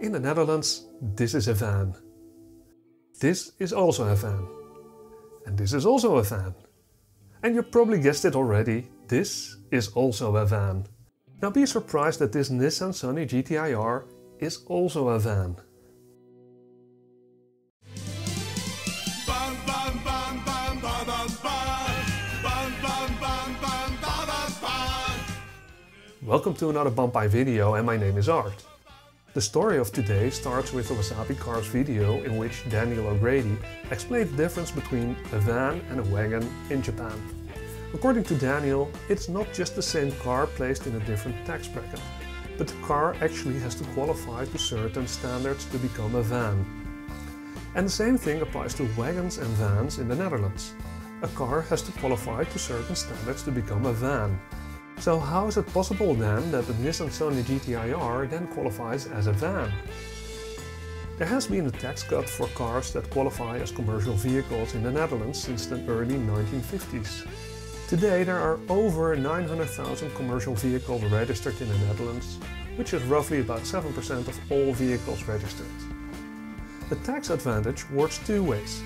In the Netherlands, this is a van. This is also a van. And this is also a van. And you probably guessed it already, this is also a van. Now be surprised that this Nissan Sunny GTi-R is also a van. Welcome to another Banpei video, and my name is Art. The story of today starts with a Wasabi Cars video in which Daniel O'Grady explained the difference between a van and a wagon in Japan. According to Daniel, it's not just the same car placed in a different tax bracket, but the car actually has to qualify to certain standards to become a van. And the same thing applies to wagons and vans in the Netherlands. A car has to qualify to certain standards to become a van. So how is it possible then that the Nissan Sunny GTi-R then qualifies as a van? There has been a tax cut for cars that qualify as commercial vehicles in the Netherlands since the early 1950s. Today there are over 900,000 commercial vehicles registered in the Netherlands, which is roughly about 7% of all vehicles registered. The tax advantage works two ways.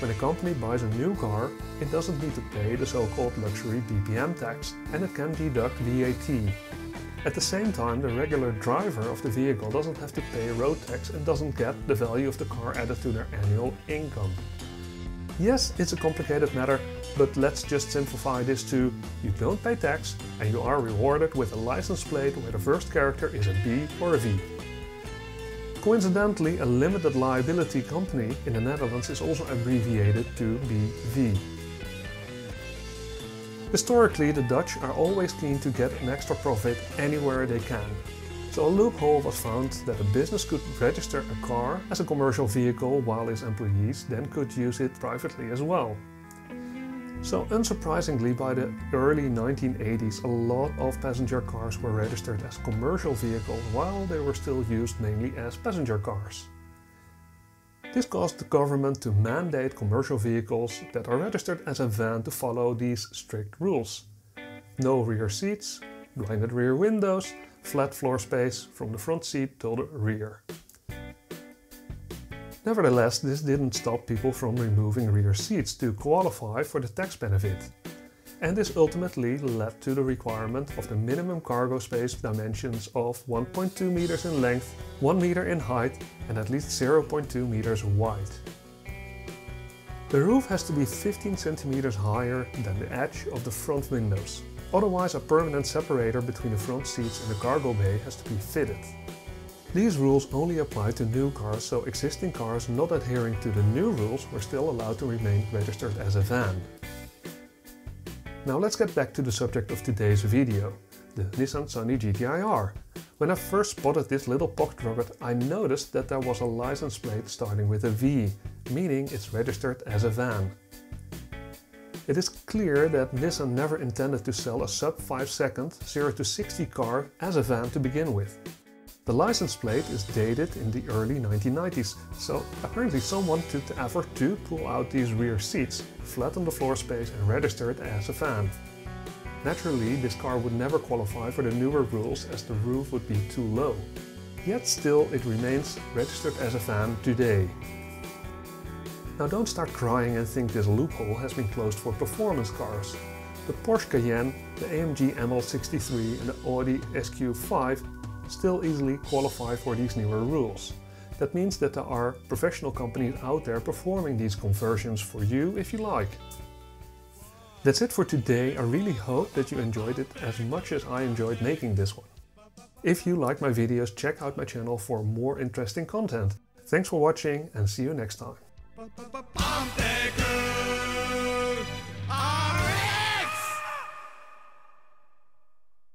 When a company buys a new car, it doesn't need to pay the so-called luxury BPM tax, and it can deduct VAT. At the same time, the regular driver of the vehicle doesn't have to pay road tax and doesn't get the value of the car added to their annual income. Yes, it's a complicated matter, but let's just simplify this to: you don't pay tax and you are rewarded with a license plate where the first character is a B or a V. Coincidentally, a limited liability company in the Netherlands is also abbreviated to BV. Historically, the Dutch are always keen to get an extra profit anywhere they can. So a loophole was found that a business could register a car as a commercial vehicle while its employees then could use it privately as well. So unsurprisingly, by the early 1980s, a lot of passenger cars were registered as commercial vehicles while they were still used mainly as passenger cars. This caused the government to mandate commercial vehicles that are registered as a van to follow these strict rules. No rear seats, blinded rear windows, flat floor space from the front seat till the rear. Nevertheless, this didn't stop people from removing rear seats to qualify for the tax benefit. And this ultimately led to the requirement of the minimum cargo space dimensions of 1.2 meters in length, 1 meter in height, and at least 0.2 meters wide. The roof has to be 15 centimeters higher than the edge of the front windows. Otherwise, a permanent separator between the front seats and the cargo bay has to be fitted. These rules only apply to new cars, so existing cars not adhering to the new rules were still allowed to remain registered as a van. Now let's get back to the subject of today's video, the Nissan Sunny GTi-R. When I first spotted this little pocket rocket, I noticed that there was a license plate starting with a V, meaning it's registered as a van. It is clear that Nissan never intended to sell a sub 5-second 0 to 60 car as a van to begin with. The license plate is dated in the early 1990s, so apparently someone took the effort to pull out these rear seats, flatten the floor space, and register it as a van. Naturally, this car would never qualify for the newer rules as the roof would be too low. Yet still, it remains registered as a van today. Now don't start crying and think this loophole has been closed for performance cars. The Porsche Cayenne, the AMG ML63 and the Audi SQ5 still easily qualify for these newer rules. That means that there are professional companies out there performing these conversions for you if you like. That's it for today. I really hope that you enjoyed it as much as I enjoyed making this one. If you like my videos, check out my channel for more interesting content. Thanks for watching and see you next time.